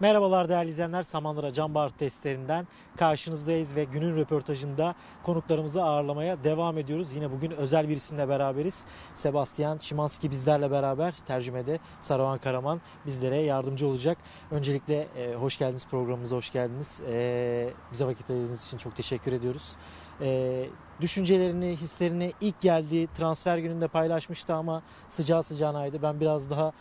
Merhabalar değerli izleyenler, Samandıra Can Bahar testlerinden karşınızdayız ve günün röportajında konuklarımızı ağırlamaya devam ediyoruz. Yine bugün özel bir isimle beraberiz. Sebastian Szymanski bizlerle beraber, tercümede Saruhan Karaman bizlere yardımcı olacak. Öncelikle hoş geldiniz, programımıza hoş geldiniz. Bize vakit ayırdığınız için çok teşekkür ediyoruz. Düşüncelerini, hislerini ilk geldiği transfer gününde paylaşmıştı ama sıcağı sıcağınaydı. Ben biraz daha...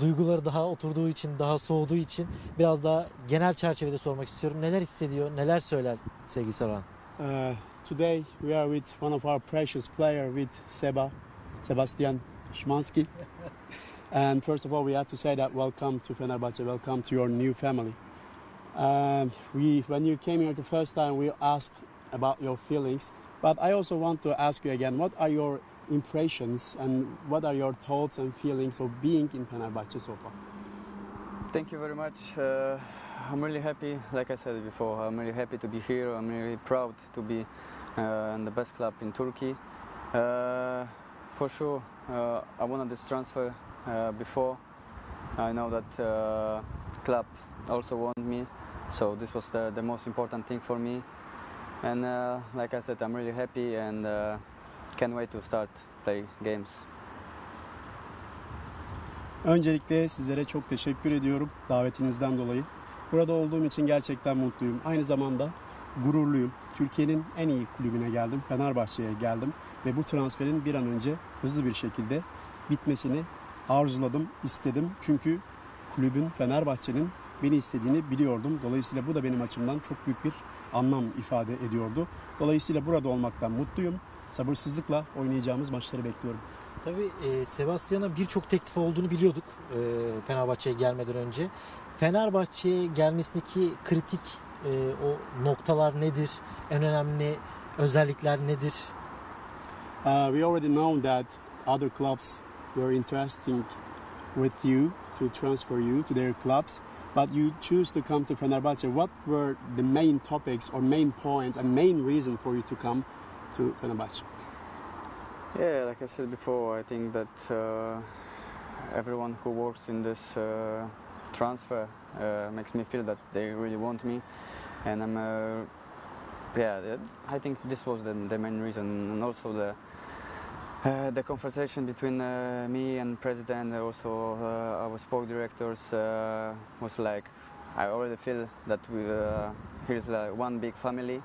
Duyguları daha oturduğu için, daha soğuduğu için biraz daha genel çerçevede sormak istiyorum. Neler hissediyor, neler söyler sevgili Saruhan? Today we are with one of our precious player, with Sebastian Szymanski. And first of all, we have to say that welcome to Fenerbahçe, welcome to your new family. When you came here the first time, we asked about your feelings. But I also want to ask you again, what are your impressions and what are your thoughts and feelings of being in Fenerbahçe so far? Thank you very much. I'm really happy, like I said before, I'm really happy to be here. I'm really proud to be in the best club in Turkey. For sure, I wanted this transfer before. I know that club also want me, so this was the most important thing for me. And like I said, I'm really happy and can't wait to start play games. Öncelikle sizlere çok teşekkür ediyorum davetinizden dolayı. Burada olduğum için gerçekten mutluyum. Aynı zamanda gururluyum. Türkiye'nin en iyi kulübüne geldim, Fenerbahçe'ye geldim ve bu transferin bir an önce hızlı bir şekilde bitmesini arzuladım, istedim. Çünkü kulübün, Fenerbahçe'nin beni istediğini biliyordum. Dolayısıyla bu da benim açımdan çok büyük bir anlam ifade ediyordu. Dolayısıyla burada olmaktan mutluyum. Sabırsızlıkla oynayacağımız maçları bekliyorum. Tabii Sebastian'a birçok teklif olduğunu biliyorduk Fenerbahçe'ye gelmeden önce. Fenerbahçe'ye gelmesindeki kritik o noktalar nedir? En önemli özellikler nedir? We already know that other clubs were interested with you to transfer you to their clubs, but you choose to come to Fenerbahçe. What were the main topics or main points and main reason for you to come to Fenerbahçe? Yeah, like I said before, I think that everyone who works in this transfer makes me feel that they really want me, and I'm yeah, I think this was the main reason, and also the conversation between me and president, also our sport directors, was like, I already feel that we here's like one big family.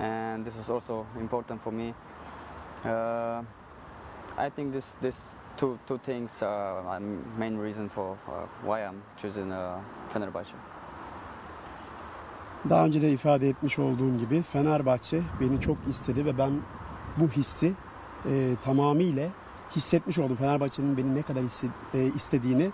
And this is also important for me. I think this two things are my main reason for why I'm choosing Fenerbahçe. Daha önce de ifade etmiş olduğum gibi Fenerbahçe beni çok istedi ve ben bu hissi tamamıyla hissetmiş oldum. Fenerbahçe'nin beni ne kadar istediğini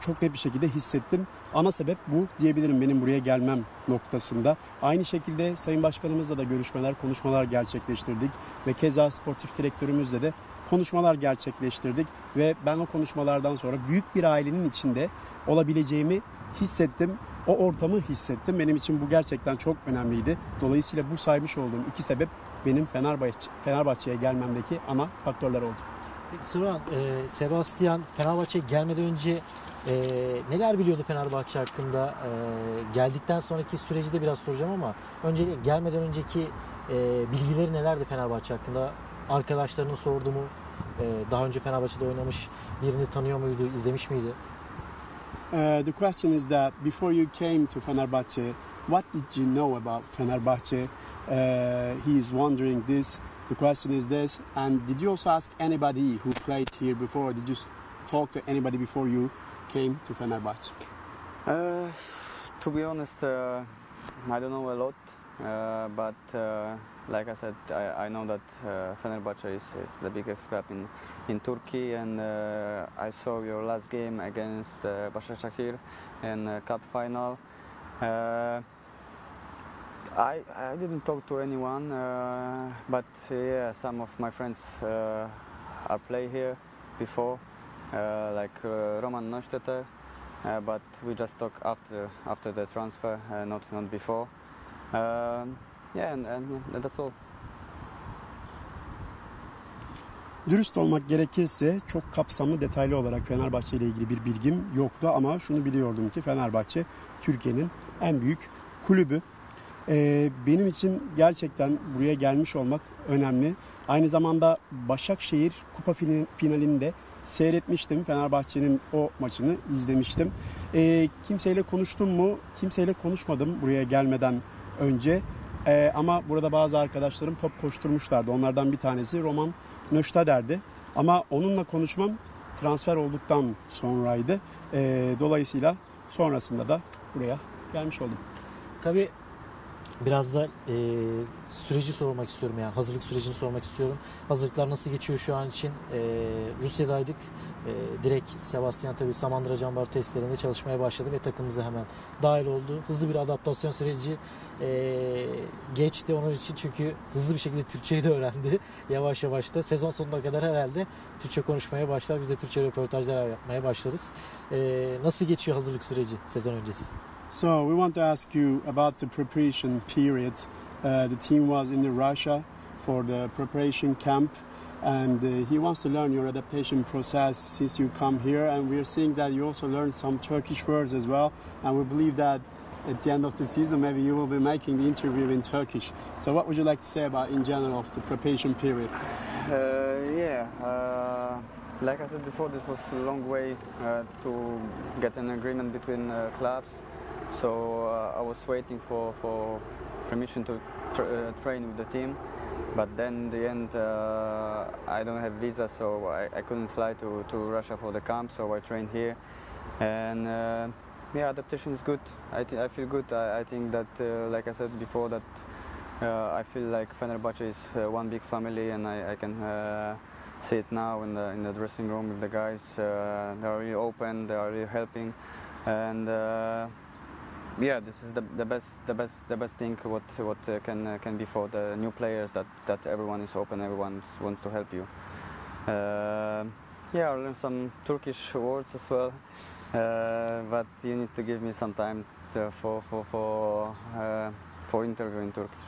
çok net bir şekilde hissettim. Ana sebep bu diyebilirim benim buraya gelmem noktasında. Aynı şekilde Sayın Başkanımızla da görüşmeler, konuşmalar gerçekleştirdik ve keza sportif direktörümüzle de konuşmalar gerçekleştirdik ve ben o konuşmalardan sonra büyük bir ailenin içinde olabileceğimi hissettim. O ortamı hissettim. Benim için bu gerçekten çok önemliydi. Dolayısıyla bu saymış olduğum iki sebep benim Fenerbahçe'ye gelmemdeki ana faktörler oldu. Peki Saruhan, Sebastian Fenerbahçe'ye gelmeden önce neler biliyordu Fenerbahçe hakkında? Geldikten sonraki süreci de biraz soracağım ama önce gelmeden önceki bilgileri nelerdi Fenerbahçe hakkında? Arkadaşlarını sordu mu? Daha önce Fenerbahçe'de oynamış birini tanıyor muydu, izlemiş miydi? The question is that before you came to Fenerbahçe, what did you know about Fenerbahçe? He is wondering this. The question is this, and did you also ask anybody who played here before? Did you talk to anybody before you came to Fenerbahçe? To be honest, I don't know a lot, but like I said, I know that Fenerbahçe is the biggest club in Turkey, and I saw your last game against Başakşehir in cup final. I didn't talk to anyone, but yeah, some of my friends are play here before, like Roman Nöşta, but we just talk after the transfer, not before. Yeah, and that's all. Dürüst olmak gerekirse çok kapsamlı, detaylı olarak Fenerbahçe ile ilgili bir bilgim yoktu ama şunu biliyordum ki Fenerbahçe Türkiye'nin en büyük kulübü. Benim için gerçekten buraya gelmiş olmak önemli. Aynı zamanda Başakşehir Kupa finalinde seyretmiştim. Fenerbahçe'nin o maçını izlemiştim. Kimseyle konuştum mu? Kimseyle konuşmadım buraya gelmeden önce. Ama burada bazı arkadaşlarım top koşturmuşlardı. Onlardan bir tanesi Roman Nöşta derdi. Ama onunla konuşmam transfer olduktan sonraydı. Dolayısıyla sonrasında da buraya gelmiş oldum. Tabii biraz da süreci sormak istiyorum, yani hazırlık sürecini sormak istiyorum. Hazırlıklar nasıl geçiyor şu an için? Rusya'daydık. Direkt Sebastian Tadić Samandıra Canbar testlerinde çalışmaya başladı ve takımımıza hemen dahil oldu. Hızlı bir adaptasyon süreci geçti onun için, çünkü hızlı bir şekilde Türkçe'yi de öğrendi. Yavaş yavaş da sezon sonuna kadar herhalde Türkçe konuşmaya başlar. Biz de Türkçe röportajlar yapmaya başlarız. Nasıl geçiyor hazırlık süreci sezon öncesi? So we want to ask you about the preparation period. The team was in Russia for the preparation camp, and he wants to learn your adaptation process since you come here. And we're seeing that you also learned some Turkish words as well. And we believe that at the end of the season, maybe you will be making the interview in Turkish. So what would you like to say about in general of the preparation period? Like I said before, this was a long way to get an agreement between clubs. So I was waiting for permission to train with the team, but then in the end I don't have visa, so I couldn't fly to Russia for the camp, so I trained here. And yeah, adaptation is good. I feel good. I think that, like I said before, that I feel like Fenerbahce is one big family, and I can see it now in the dressing room with the guys. They are really open, they are really helping, and yeah, this is the best thing what can be for the new players, that everyone is open, everyone wants to help you. Yeah, I learned some Turkish words as well, but you need to give me some time for interview in Turkish.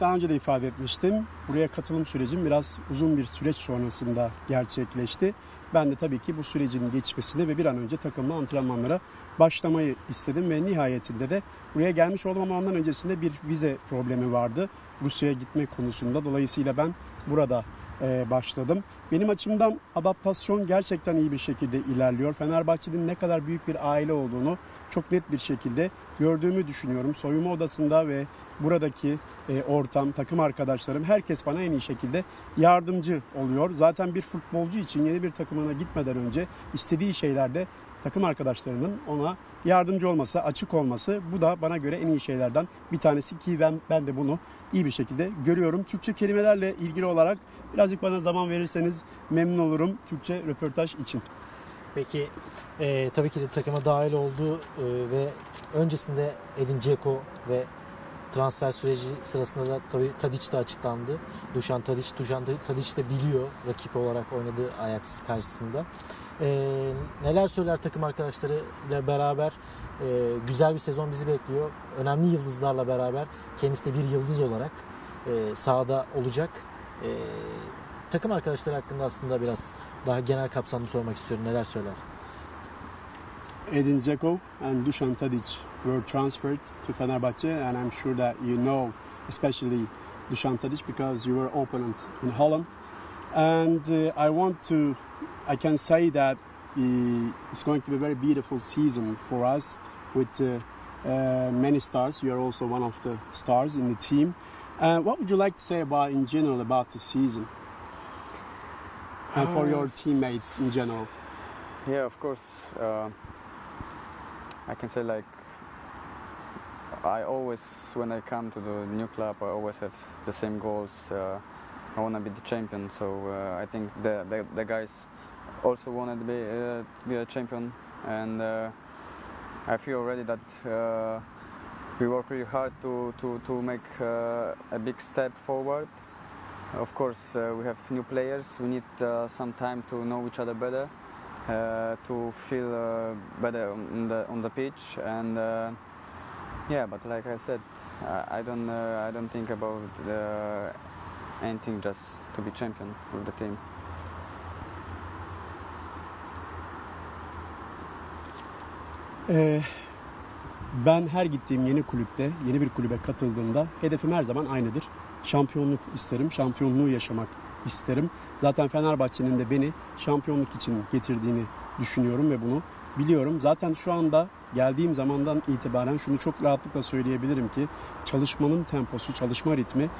Daha önce de ifade etmiştim. Buraya katılım sürecim biraz uzun bir süreç sonrasında gerçekleşti. Ben de tabii ki bu sürecin geçmesini ve bir an önce takımla antrenmanlara başlamayı istedim ve nihayetinde de buraya gelmiş oldum, ama ondan öncesinde bir vize problemi vardı Rusya'ya gitme konusunda. Dolayısıyla ben burada başladım. Benim açımdan adaptasyon gerçekten iyi bir şekilde ilerliyor. Fenerbahçe'nin ne kadar büyük bir aile olduğunu çok net bir şekilde gördüğümü düşünüyorum. Soyunma odasında ve buradaki ortam, takım arkadaşlarım, herkes bana en iyi şekilde yardımcı oluyor. Zaten bir futbolcu için yeni bir takımına gitmeden önce istediği şeylerde takım arkadaşlarının ona yardımcı olması, açık olması, bu da bana göre en iyi şeylerden bir tanesi ki ben de bunu iyi bir şekilde görüyorum. Türkçe kelimelerle ilgili olarak birazcık bana zaman verirseniz memnun olurum Türkçe röportaj için. Peki tabii ki de takıma dahil oldu ve öncesinde Edin Džeko ve transfer süreci sırasında da tabii Tadić de açıklandı. Dušan Tadić de biliyor rakip olarak oynadığı Ajax karşısında. Neler söyler takım arkadaşlarıyla beraber? Güzel bir sezon bizi bekliyor. Önemli yıldızlarla beraber, kendisi de bir yıldız olarak sahada olacak. Takım arkadaşları hakkında aslında biraz daha genel kapsamlı sormak istiyorum. Neler söyler? Edin Džeko and Dušan Tadić were transferred to Fenerbahçe, and I'm sure that you know, especially Dušan Tadić, because you were opponent in Holland. And I can say that it's going to be a very beautiful season for us with many stars. You are also one of the stars in the team. What would you like to say about, in general, about the season? And for your teammates in general? Yeah, of course. I can say, like, I always, when I come to the new club, I always have the same goals. I want to be the champion, so I think the guys also wanted to be a champion, and I feel already that we work really hard to make a big step forward. Of course, we have new players. We need some time to know each other better, to feel better on the pitch, and yeah. But like I said, I don't think about and think just to be champion with the team. Ben her gittiğim yeni kulüpte, yeni bir kulübe katıldığımda hedefim her zaman aynıdır. Şampiyonluk isterim, şampiyonluğu yaşamak isterim. Zaten Fenerbahçe'nin de beni şampiyonluk için getirdiğini düşünüyorum ve bunu biliyorum. Zaten şu anda geldiğim zamandan itibaren şunu çok rahatlıkla söyleyebilirim ki çalışmanın temposu, çalışma ritmi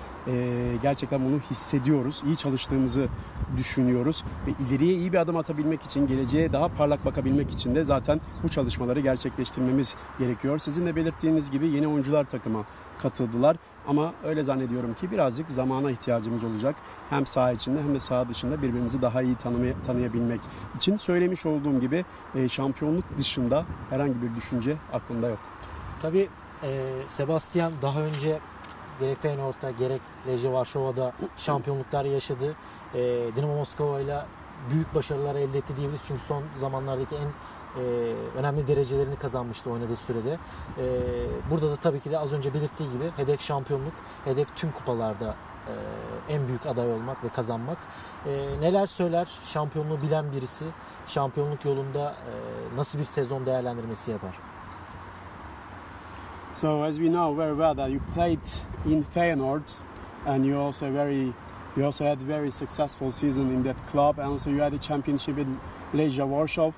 gerçekten bunu hissediyoruz. İyi çalıştığımızı düşünüyoruz ve ileriye iyi bir adım atabilmek için, geleceğe daha parlak bakabilmek için de zaten bu çalışmaları gerçekleştirmemiz gerekiyor. Sizin de belirttiğiniz gibi yeni oyuncular takıma katıldılar. Ama öyle zannediyorum ki birazcık zamana ihtiyacımız olacak. Hem saha içinde hem de saha dışında birbirimizi daha iyi tanıyabilmek için. Söylemiş olduğum gibi şampiyonluk dışında herhangi bir düşünce aklımda yok. Tabii Sebastian daha önce gerek Feyenoord'da gerek Lejje Varşova'da şampiyonluklar yaşadı. Dynamo Moskova'yla büyük başarılar elde etti diyebiliriz. Çünkü son zamanlardaki en önemli derecelerini kazanmıştı oynadığı sürede. Burada da tabii ki de az önce belirttiği gibi hedef şampiyonluk, hedef tüm kupalarda en büyük aday olmak ve kazanmak. Neler söyler şampiyonluğu bilen birisi, şampiyonluk yolunda nasıl bir sezon değerlendirmesi yapar? So as we know very well that you played in Feyenoord and you also had very successful season in that club, and also you had a championship in Lejje Warsaw.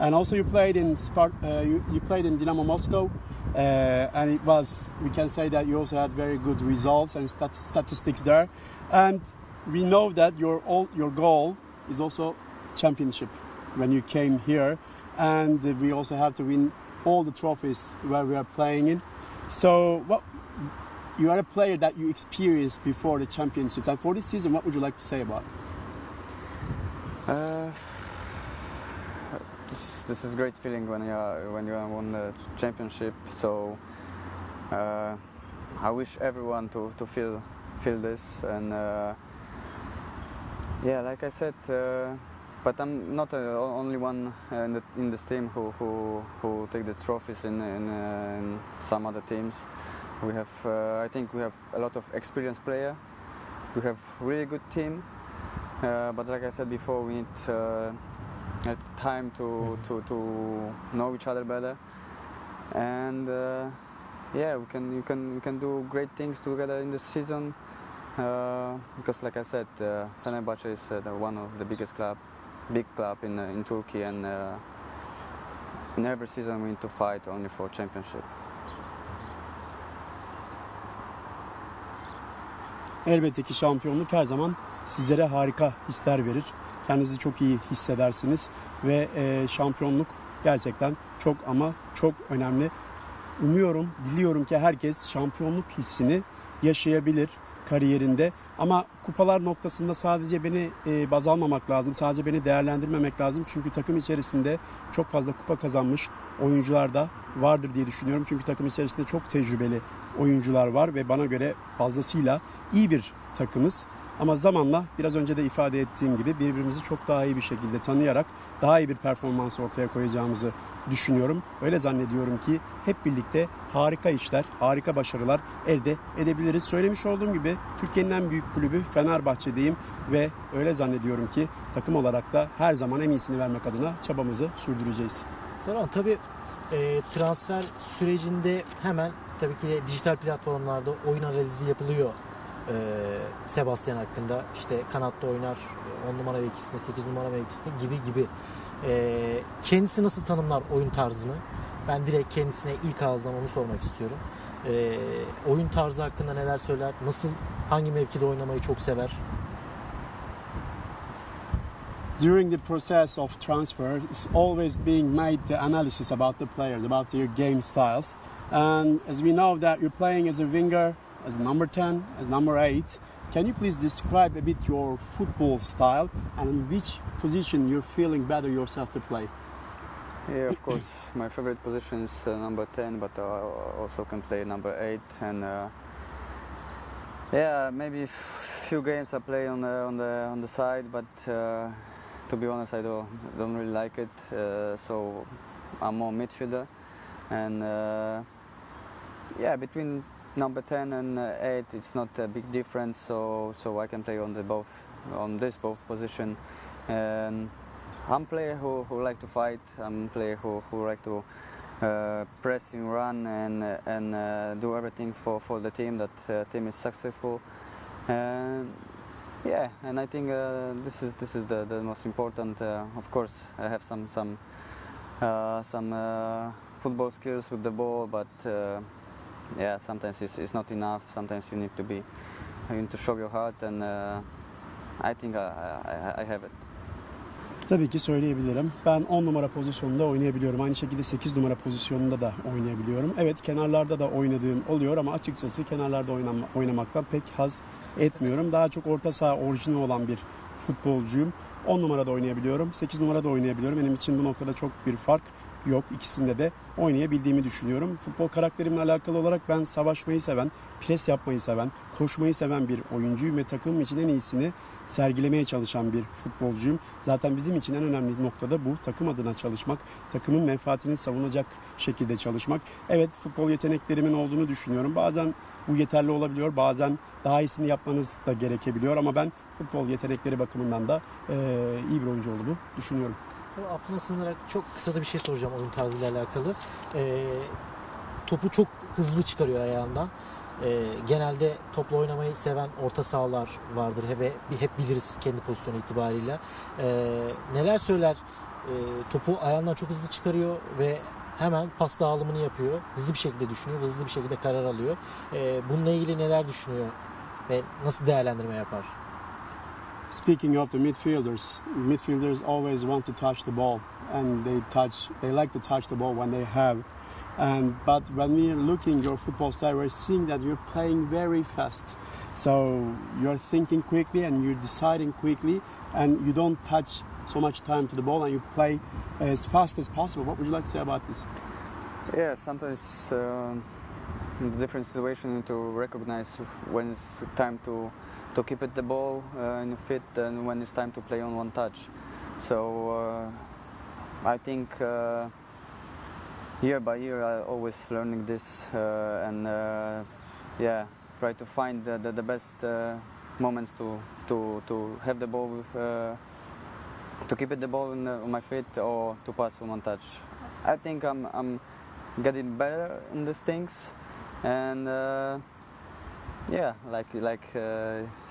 And also you played in Dynamo Moscow, and it was, we can say that you also had very good results and statistics there. And we know that your goal is also championship when you came here, and we also have to win all the trophies where we are playing in. So what, you are a player that you experienced before the championships, and for this season, what would you like to say about it? This is a great feeling when you won the championship. So I wish everyone to feel this. And yeah, like I said, but I'm not only one in this team who take the trophies in some other teams. We have, I think, we have a lot of experienced player. We have really good team. But like I said before, we need. It's time to know each other better, and yeah, we can do great things together in this season. Because, like I said, Fenerbahçe is one of the biggest big club in Turkey, and in every season we need to fight only for championship. Elbette ki şampiyonluk her zaman sizlere harika hisler verir. Kendinizi çok iyi hissedersiniz ve şampiyonluk gerçekten çok ama çok önemli. Umuyorum, diliyorum ki herkes şampiyonluk hissini yaşayabilir kariyerinde. Ama kupalar noktasında sadece beni baz almamak lazım, sadece beni değerlendirmemek lazım. Çünkü takım içerisinde çok fazla kupa kazanmış oyuncular da vardır diye düşünüyorum. Çünkü takım içerisinde çok tecrübeli oyuncular var ve bana göre fazlasıyla iyi bir takımız. Ama zamanla biraz önce de ifade ettiğim gibi birbirimizi çok daha iyi bir şekilde tanıyarak daha iyi bir performans ortaya koyacağımızı düşünüyorum. Öyle zannediyorum ki hep birlikte harika işler, harika başarılar elde edebiliriz. Söylemiş olduğum gibi Türkiye'nin en büyük kulübü Fenerbahçe'deyim ve öyle zannediyorum ki takım olarak da her zaman en iyisini vermek adına çabamızı sürdüreceğiz. Saruhan, tabii transfer sürecinde hemen tabii ki dijital platformlarda oyun analizi yapılıyor. Sebastian hakkında işte kanatta oynar, 10 numara mevkisinde, 8 numara mevkisinde gibi. Kendisi nasıl tanımlar oyun tarzını? Ben direkt kendisine ilk ağızdan onu sormak istiyorum. Oyun tarzı hakkında neler söyler? Nasıl, hangi mevkide oynamayı çok sever? During the process of transfer, it's always being made the analysis about the players, about their game styles. And as we know that you're playing as a winger, as number 10, as number 8, can you please describe a bit your football style and in which position you're feeling better yourself to play? Yeah, of course, my favorite position is number 10, but I also can play number 8. And yeah, maybe few games I play on the side, but to be honest, I don't really like it. So I'm more midfielder, and yeah, between number 10 and 8, it's not a big difference, so I can play on the both position. I'm player who like to fight. I'm player who like to press and run and do everything for the team, that team is successful. Yeah, and I think this is the most important. Of course, I have some football skills with the ball, but yeah, sometimes it's not enough. Sometimes you need to show your heart, and I think I have it. Tabii ki söyleyebilirim. Ben 10 numara pozisyonunda oynayabiliyorum. Aynı şekilde 8 numara pozisyonunda da oynayabiliyorum. Evet, kenarlarda da oynadığım oluyor ama açıkçası kenarlarda oynamaktan pek haz etmiyorum. Daha çok orta saha orijini olan bir futbolcuyum. 10 numarada oynayabiliyorum, 8 numarada oynayabiliyorum. Benim için bu noktada çok bir fark yok. İkisinde de oynayabildiğimi düşünüyorum. Futbol karakterimle alakalı olarak ben savaşmayı seven, pres yapmayı seven, koşmayı seven bir oyuncuyum ve takım için en iyisini sergilemeye çalışan bir futbolcuyum. Zaten bizim için en önemli noktada bu. Takım adına çalışmak, takımın menfaatini savunacak şekilde çalışmak. Evet, futbol yeteneklerimin olduğunu düşünüyorum. Bazen bu yeterli olabiliyor, bazen daha iyisini yapmanız da gerekebiliyor ama ben futbol yetenekleri bakımından da iyi bir oyuncu olduğunu düşünüyorum. Affına sığınarak çok kısa da bir şey soracağım onun tarzıyla alakalı. Topu çok hızlı çıkarıyor ayağından. Genelde topla oynamayı seven orta sahalar vardır. Hep biliriz kendi pozisyonu itibariyle. Neler söyler? Topu ayağından çok hızlı çıkarıyor ve hemen pas dağılımını yapıyor. Hızlı bir şekilde düşünüyor, hızlı bir şekilde karar alıyor. Bununla ilgili neler düşünüyor ve nasıl değerlendirme yapar? Speaking of the midfielders always want to touch the ball, and they like to touch the ball when they have. But when we are looking at your football style, we're seeing that you're playing very fast. So you're thinking quickly and you're deciding quickly, and you don't touch so much time to the ball, and you play as fast as possible. What would you like to say about this? Yeah, sometimes in the different situation to recognize when it's time to keep it the ball in fit, and when it's time to play on one touch. So I think year by year I always learning this and yeah, try to find the best moments to have the ball with to keep it the ball on my feet or to pass on one touch. I think I'm getting better in these things, and yeah, like he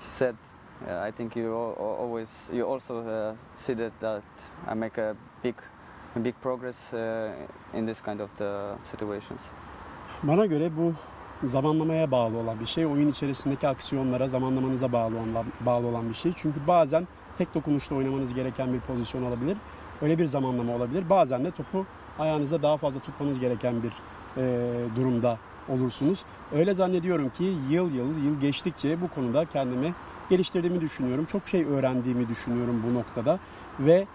said, I think you also see that I make a big progress in this kind of the situations. Bana göre bu zamanlamaya bağlı olan bir şey, oyun içerisindeki aksiyonlara, zamanlamanıza bağlı olan bir şey. Çünkü bazen tek dokunuşla oynamanız gereken bir pozisyon olabilir, öyle bir zamanlama olabilir. Bazen de topu ayağınıza daha fazla tutmanız gereken bir durumda olursunuz. Öyle zannediyorum ki yıl geçtikçe bu konuda kendimi geliştirdiğimi düşünüyorum. Çok şey öğrendiğimi düşünüyorum bu noktada ve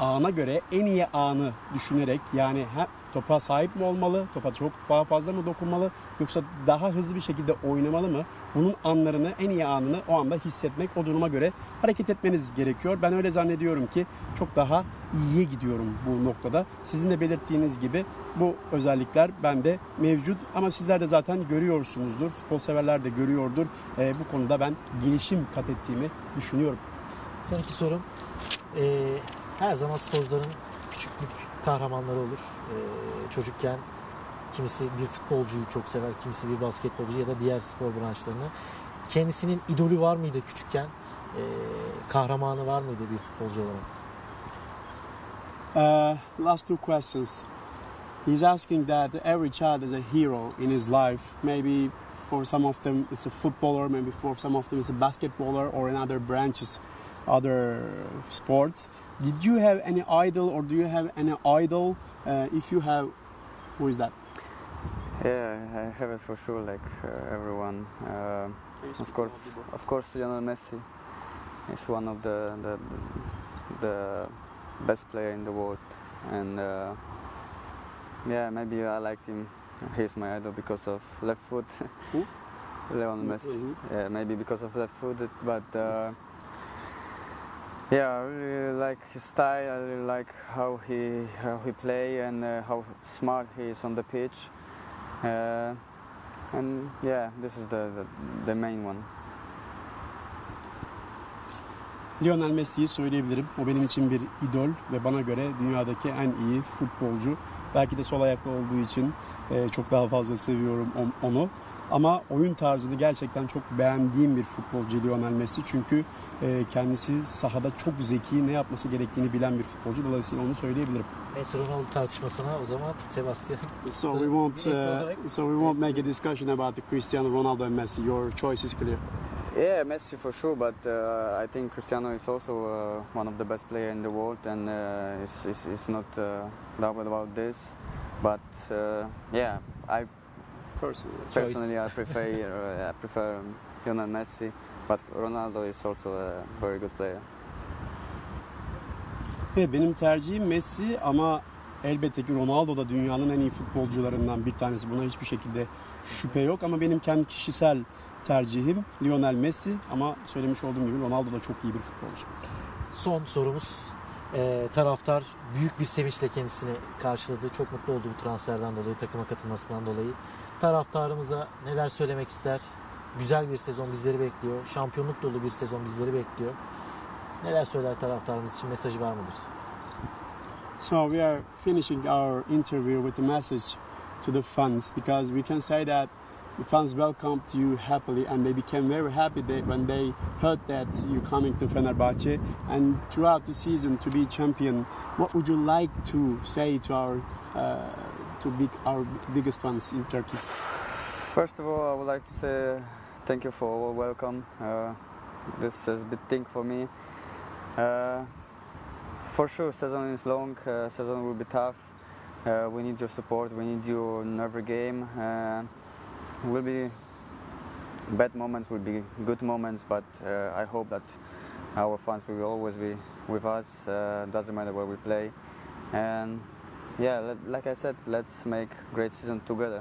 ana göre en iyi anı düşünerek, yani topa sahip mi olmalı, topa çok daha fazla mı dokunmalı, yoksa daha hızlı bir şekilde oynamalı mı? Bunun anlarını, en iyi anını o anda hissetmek, o duruma göre hareket etmeniz gerekiyor. Ben öyle zannediyorum ki çok daha iyiye gidiyorum bu noktada. Sizin de belirttiğiniz gibi bu özellikler bende mevcut ama sizler de zaten görüyorsunuzdur, futbol severler de görüyordur. Bu konuda ben gelişim kat ettiğimi düşünüyorum. Son iki sorum. Her zaman sporcuların küçüklük kahramanları olur. Çocukken kimisi bir futbolcuyu çok sever, kimisi bir basketbolcu ya da diğer spor branşlarını. Kendisinin idolü var mıydı küçükken? Kahramanı var mıydı bir futbolcu olarak? Last two questions. He's asking that every child is a hero in his life. Maybe for some of them it's a footballer, maybe for some of them it's a basketballer or in other branches, other sports. Did you have any idol, or do you have any idol? If you have, who is that? Yeah, I have it for sure. Like everyone, of course, Lionel Messi is one of the best player in the world, and yeah, maybe I like him. He's my idol because of left foot. Who? Lionel Messi. Mm-hmm. Yeah, maybe because of left foot, but. Yeah, I really like his style. I really like how he play and how smart he is on the pitch. And yeah, this is the main one. Lionel Messi'yi söyleyebilirim. O benim için bir idol ve bana göre dünyadaki en iyi futbolcu. Belki de sol ayaklı olduğu için çok daha fazla seviyorum onu. Ama oyun tarzını gerçekten çok beğendiğim bir futbolcu Lionel Messi. Çünkü kendisi sahada çok zeki, ne yapması gerektiğini bilen bir futbolcu. Dolayısıyla onu söyleyebilirim. Messi Ronaldo tartışmasına o zaman Sebastian. So we won't make a discussion about the Cristiano Ronaldo and Messi. Your choice is clear. Yeah, Messi for sure, but I think Cristiano is also one of the best players in the world, and it's not doubt about this. But yeah, I personally I prefer Lionel Messi, but Ronaldo is also a very good player. Ve benim tercihim Messi, ama elbette ki Ronaldo da dünyanın en iyi futbolcularından bir tanesi. Buna hiçbir şekilde şüphe yok, ama benim kendi kişisel tercihim Lionel Messi, ama söylemiş olduğum gibi Ronaldo da çok iyi bir futbolcu. Son sorumuz, taraftar büyük bir sevinçle kendisini karşıladı. Çok mutlu oldu bu transferden dolayı, takıma katılmasından dolayı. Taraftarımıza neler söylemek ister? Güzel bir sezon bizleri bekliyor. Şampiyonluk dolu bir sezon bizleri bekliyor. Neler söyler taraftarımız için? Mesajı var mıdır? So we are finishing our interview with a message to the fans, because we can say that the fans welcomed you happily, and they became very happy when they heard that you're coming to Fenerbahçe. And throughout the season to be champion, what would you like to say to our biggest fans in Turkey? First of all, I would like to say thank you for all welcome. This is a big thing for me. For sure, season is long. Season will be tough. We need your support. We need you in every game. Will be bad moments, will be good moments, but I hope that our fans will always be with us. Doesn't matter where we play, and yeah, like I said, let's make great season together.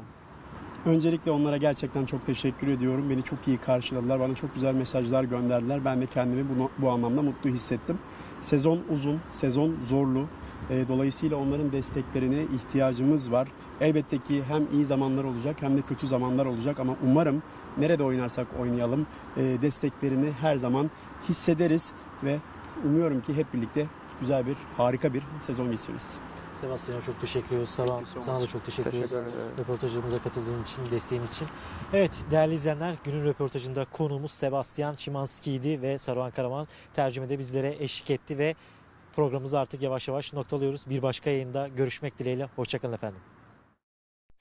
Öncelikle onlara gerçekten çok teşekkür ediyorum. Beni çok iyi karşıladılar, bana çok güzel mesajlar gönderdiler. Ben de kendimi bu anlamda mutlu hissettim. Sezon uzun, sezon zorlu. Dolayısıyla onların desteklerine ihtiyacımız var. Elbette ki hem iyi zamanlar olacak hem de kötü zamanlar olacak, ama umarım nerede oynarsak oynayalım desteklerini her zaman hissederiz ve umuyorum ki hep birlikte güzel bir, harika bir sezon geçiririz. Sebastian'a çok teşekkür ediyoruz. Sana da çok teşekkür ediyoruz röportajımıza katıldığın için, desteğin için. Evet değerli izleyenler, günün röportajında konuğumuz Sebastian Szymanski'ydi ve Saruhan Karaman tercümede bizlere eşlik etti ve programımızı artık yavaş yavaş noktalıyoruz. Bir başka yayında görüşmek dileğiyle. Hoşçakalın efendim.